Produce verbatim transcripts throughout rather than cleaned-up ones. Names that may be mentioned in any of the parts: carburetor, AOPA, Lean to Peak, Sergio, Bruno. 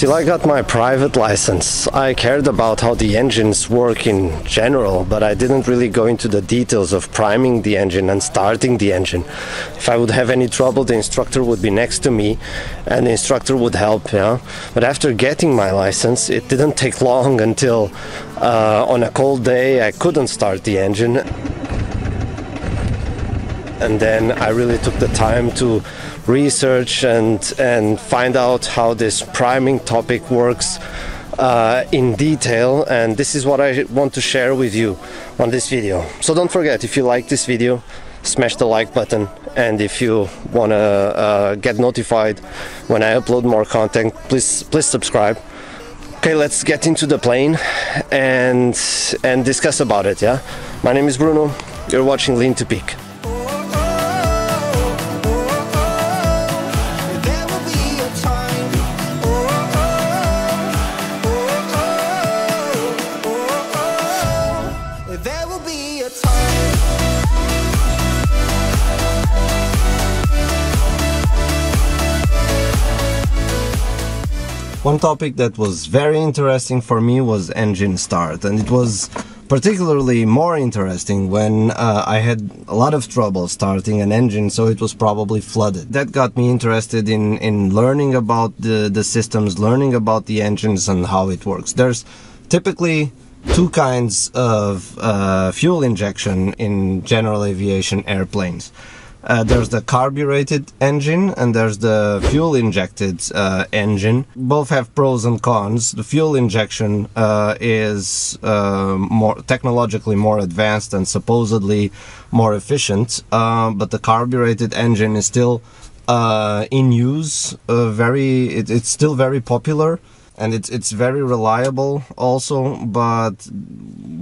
Till I got my private license, I cared about how the engines work in general, but I didn't really go into the details of priming the engine and starting the engine. If I would have any trouble, the instructor would be next to me and the instructor would help, yeah. But after getting my license, it didn't take long until uh, on a cold day I couldn't start the engine. And then I really took the time to research and and find out how this priming topic works uh, in detail, and this is what I want to share with you on this video. So don't forget, if you like this video, smash the like button, and if you want to uh, get notified when I upload more content, please please subscribe. Okay, let's get into the plane and and discuss about it, yeah? My name is Bruno, you're watching Lean to Peak. One topic that was very interesting for me was engine start, and it was particularly more interesting when uh, I had a lot of trouble starting an engine, so it was probably flooded. That got me interested in, in learning about the, the systems, learning about the engines and how it works. There's typically two kinds of uh, fuel injection in general aviation airplanes. Uh, there's the carbureted engine and there's the fuel injected uh, engine. Both have pros and cons. The fuel injection uh, is uh, more technologically more advanced and supposedly more efficient, uh, but the carbureted engine is still uh, in use. Uh, very, it, it's still very popular. And it's, it's very reliable also, but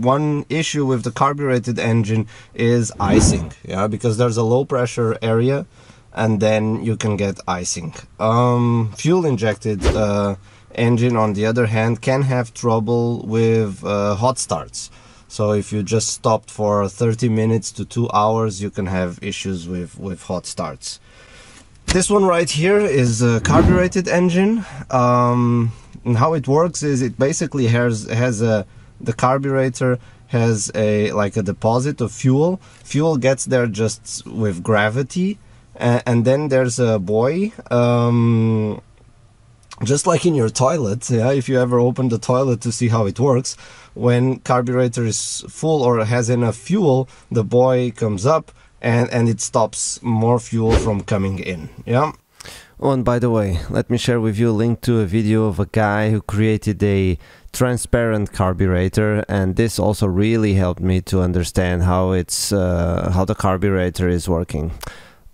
one issue with the carbureted engine is icing, yeah, because there's a low pressure area and then you can get icing. Um, fuel injected uh, engine, on the other hand, can have trouble with uh, hot starts. So if you just stopped for thirty minutes to two hours, you can have issues with, with hot starts. This one right here is a carbureted engine. Um, And how it works is it basically has has a the carburetor has a like a deposit of fuel. Fuel gets there just with gravity, and, and then there's a buoy, um, just like in your toilet. Yeah, if you ever open the toilet to see how it works, when carburetor is full or has enough fuel, the buoy comes up and and it stops more fuel from coming in. Yeah. Oh, and by the way, let me share with you a link to a video of a guy who created a transparent carburetor, and this also really helped me to understand how it's uh, how the carburetor is working.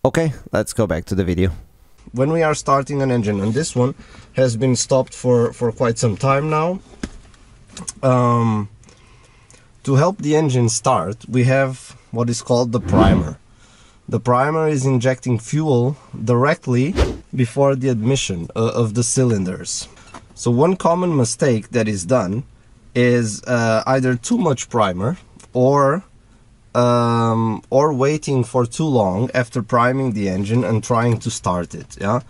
Okay, let's go back to the video. When we are starting an engine, and this one has been stopped for for quite some time now, um, to help the engine start, we have what is called the primer. The primer is injecting fuel directly before the admission uh, of the cylinders. So one common mistake that is done is uh, either too much primer or um, or waiting for too long after priming the engine and trying to start it. Yeah,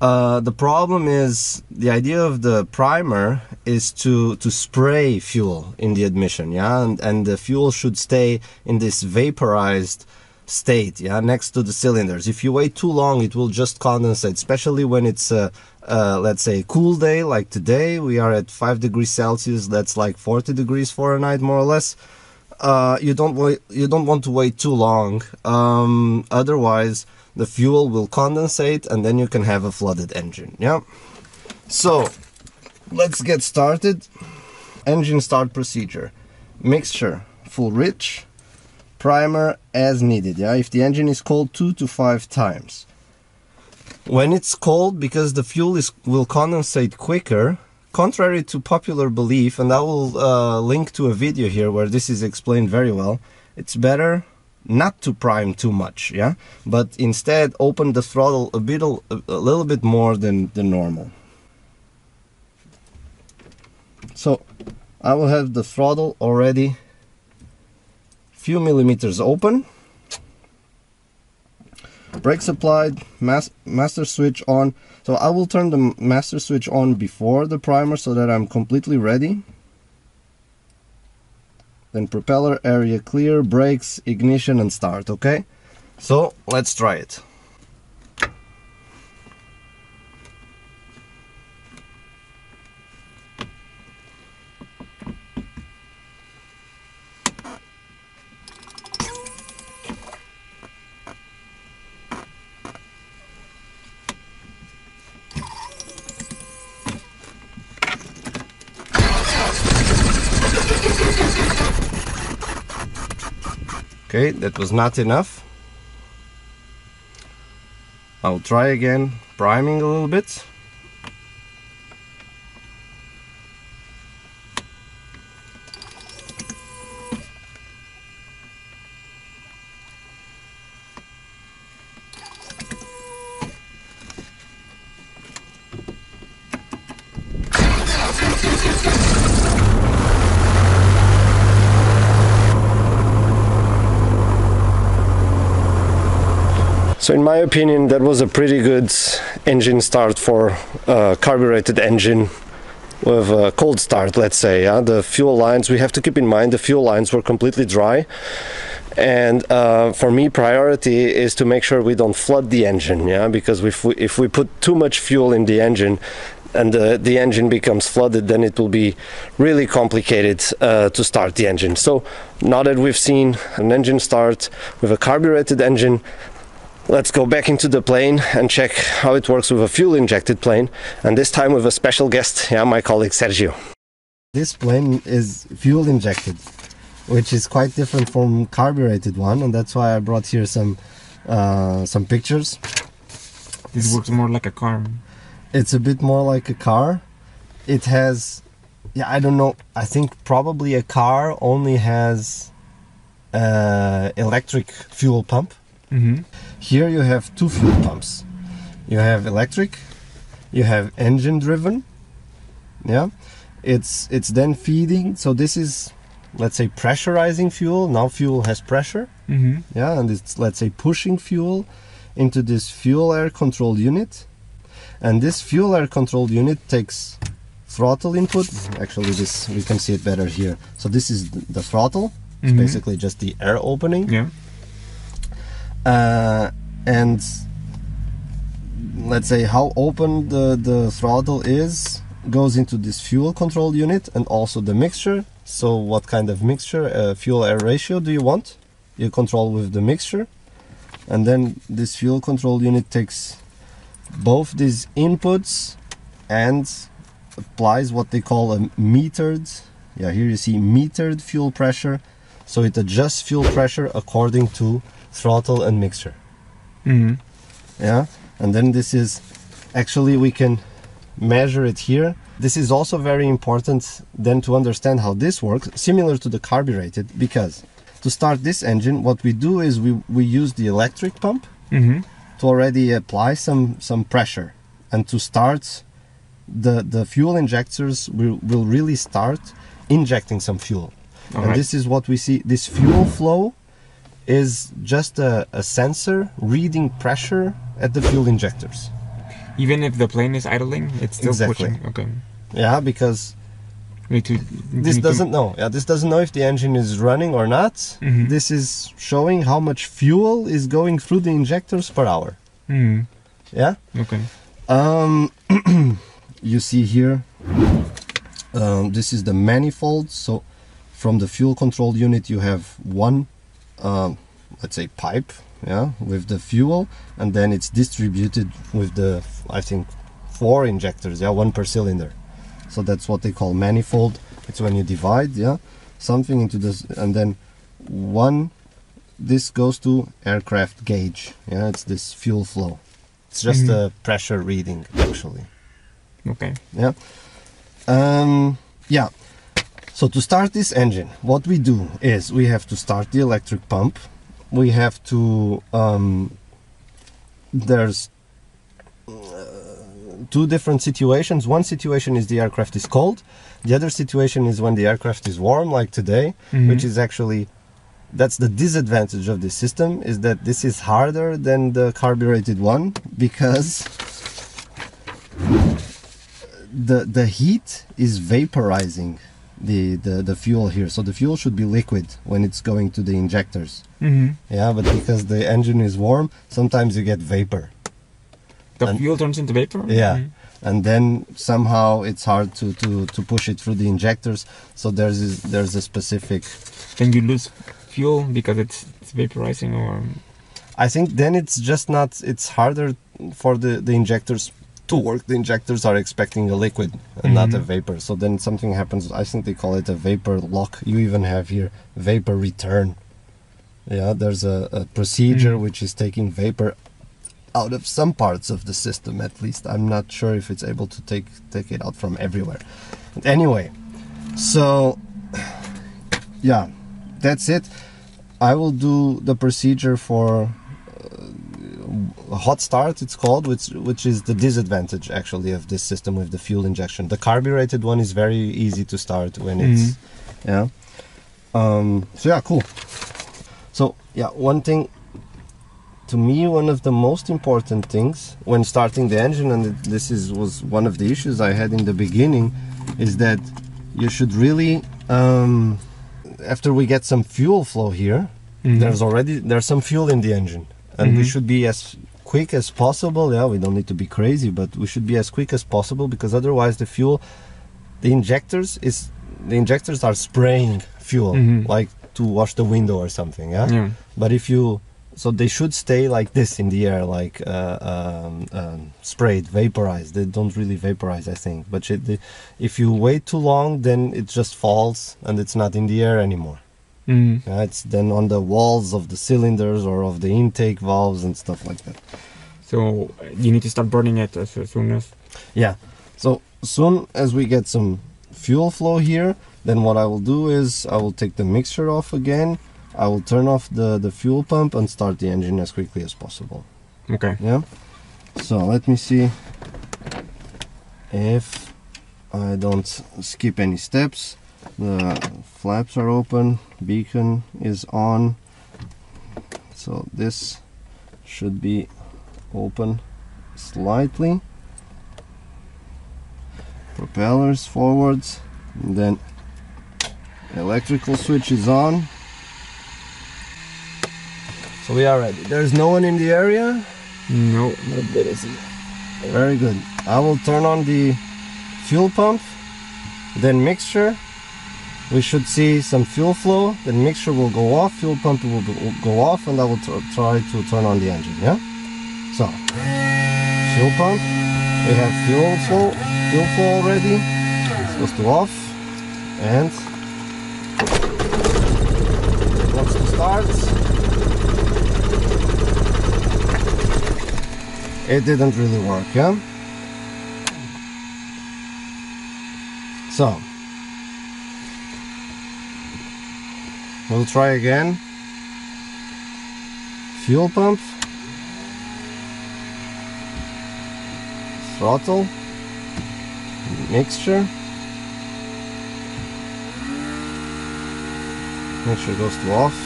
uh, the problem is the idea of the primer is to to spray fuel in the admission. Yeah, and and the fuel should stay in this vaporized state, yeah, next to the cylinders. If you wait too long, it will just condensate, especially when it's a, uh, let's say, a cool day like today. We are at five degrees Celsius, that's like forty degrees Fahrenheit more or less. Uh, you don't wait, you don't want to wait too long, um, otherwise the fuel will condensate and then you can have a flooded engine, yeah? So let's get started. Engine start procedure: mixture, full rich, primer as needed, yeah? If the engine is cold, two to five times. When it's cold, because the fuel is will condensate quicker, contrary to popular belief, and I will uh, link to a video here where this is explained very well, it's better not to prime too much, yeah? But instead open the throttle a bit, a little bit more than the normal. So I will have the throttle already few millimeters open, Brakes applied, mas master switch on. So I will turn the master switch on before the primer so that I'm completely ready. Then propeller, area clear, brakes, ignition and start, okay? So let's try it. Okay, that was not enough. I'll try again, priming a little bit. So in my opinion, that was a pretty good engine start for a carbureted engine with a cold start, let's say. Yeah? The fuel lines, we have to keep in mind, the fuel lines were completely dry. And uh, for me, priority is to make sure we don't flood the engine, yeah? Because if we, if we put too much fuel in the engine, and the, the engine becomes flooded, then it will be really complicated uh, to start the engine. So now that we've seen an engine start with a carbureted engine, let's go back into the plane and check how it works with a fuel-injected plane, and this time with a special guest, yeah, my colleague Sergio. This plane is fuel-injected, which is quite different from carbureted one, and that's why I brought here some uh, some pictures. This works more like a car. It's a bit more like a car. It has, yeah, I don't know, I think probably a car only has uh, electric fuel pump. Mm-hmm. Here you have two fuel pumps. You have electric, you have engine driven. Yeah, it's it's then feeding. So this is, let's say, pressurizing fuel. Now fuel has pressure. Mm-hmm. Yeah, and it's, let's say, pushing fuel into this fuel air control unit. And this fuel air control unit takes throttle input. Actually, this we can see it better here. So this is the, the throttle. Mm-hmm. It's basically just the air opening. Yeah. Uh, and let's say how open the, the throttle is goes into this fuel control unit, and also the mixture. So what kind of mixture, uh, fuel air ratio do you want? You control with the mixture, and then this fuel control unit takes both these inputs and applies what they call a metered, yeah, here you see metered fuel pressure. So it adjusts fuel pressure according to throttle and mixture. Mm-hmm. Yeah, and then this is actually, we can measure it here. This is also very important then to understand how this works, similar to the carbureted, because to start this engine, what we do is we, we use the electric pump. Mm-hmm. To already apply some some pressure, and to start the the fuel injectors will, will really start injecting some fuel. All and right. This is what we see. This fuel flow is just a, a sensor reading pressure at the fuel injectors. Even if the plane is idling, it's still exactly. Pushing. Okay. Yeah, because we need to, we this need doesn't to... know. Yeah, this doesn't know if the engine is running or not. Mm-hmm. This is showing how much fuel is going through the injectors per hour. Mm-hmm. Yeah. Okay. Um, you see here. Um, this is the manifold. So from the fuel control unit, you have one. Um, let's say pipe, yeah, with the fuel, and then it's distributed with the, I think, four injectors, yeah, one per cylinder. So that's what they call manifold. It's when you divide, yeah, something into this, and then one, this goes to aircraft gauge, yeah, it's this fuel flow. It's just mm-hmm. a pressure reading, actually. Okay. Yeah. Um, yeah. So to start this engine, what we do is we have to start the electric pump. We have to, um, there's uh, two different situations. One situation is the aircraft is cold. The other situation is when the aircraft is warm, like today, mm-hmm. which is actually that's the disadvantage of this system, is that this is harder than the carbureted one, because the the heat is vaporizing the, the the fuel here. So the fuel should be liquid when it's going to the injectors. Mm-hmm. Yeah, but because the engine is warm, sometimes you get vapor. The and, fuel turns into vapor? Yeah. Mm-hmm. And then somehow it's hard to, to, to push it through the injectors. So there's this, there's a specific... Then you lose fuel because it's, it's vaporizing, or... I think then it's just not... It's harder for the, the injectors to work. The injectors are expecting a liquid and mm-hmm. not a vapor. So then something happens. I think they call it a vapor lock. You even have here vapor return. Yeah, there's a, a procedure mm-hmm. which is taking vapor out of some parts of the system, at least. I'm not sure if it's able to take take it out from everywhere. But anyway, so yeah, that's it. I will do the procedure for uh, hot start, it's called, which which is the disadvantage actually of this system with the fuel injection. The carbureted one is very easy to start when mm-hmm. it's yeah. Um, so yeah, cool. So yeah, one thing. To me, one of the most important things when starting the engine, and this is was one of the issues I had in the beginning, is that you should really, um, after we get some fuel flow here, mm-hmm. there's already there's some fuel in the engine, and mm-hmm. we should be as quick as possible. Yeah, we don't need to be crazy, but we should be as quick as possible, because otherwise the fuel, the injectors is the injectors are spraying fuel mm-hmm. like to wash the window or something. Yeah, yeah. But if you So they should stay like this in the air, like uh, um, um, sprayed, vaporized. They don't really vaporize, I think. But it, they, if you wait too long, then it just falls and it's not in the air anymore. Mm. Yeah, it's then on the walls of the cylinders or of the intake valves and stuff like that. So you need to start burning it as soon as... Yeah. So soon as we get some fuel flow here, then what I will do is I will take the mixture off again. I will turn off the, the fuel pump and start the engine as quickly as possible. Okay. Yeah. So let me see if I don't skip any steps. The flaps are open, beacon is on. So this should be open slightly. Propellers forwards. And then electrical switch is on. So we are ready. There's no one in the area? No, not that easy. Very good. I will turn on the fuel pump, then mixture. We should see some fuel flow, then mixture will go off, fuel pump will go off, and I will try to turn on the engine, yeah? So, fuel pump, we have fuel flow, fuel flow already. It's supposed to off, and once it starts, it didn't really work, yeah? So, we'll try again. Fuel pump. Throttle. Mixture. Mixture goes to off.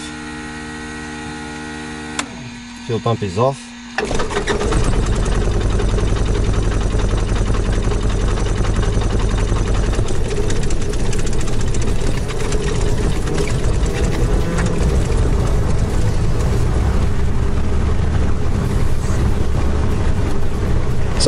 Fuel pump is off.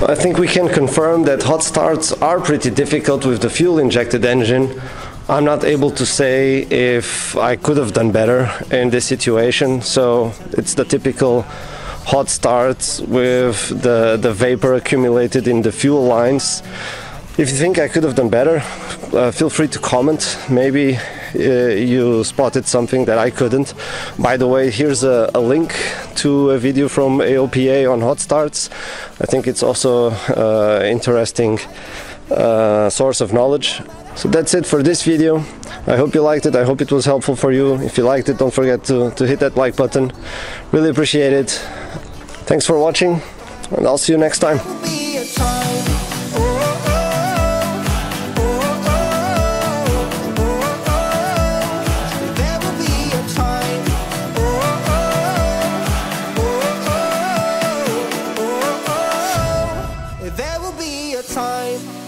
So I think we can confirm that hot starts are pretty difficult with the fuel-injected engine. I'm not able to say if I could have done better in this situation, so it's the typical hot starts with the, the vapor accumulated in the fuel lines. If you think I could have done better, uh, feel free to comment. Maybe uh, you spotted something that I couldn't. By the way, here's a, a link to a video from A O P A on hot starts. I think it's also uh, interesting uh, source of knowledge. So that's it for this video. I hope you liked it. I hope it was helpful for you. If you liked it, don't forget to, to hit that like button. Really appreciate it. Thanks for watching, and I'll see you next time. will be a time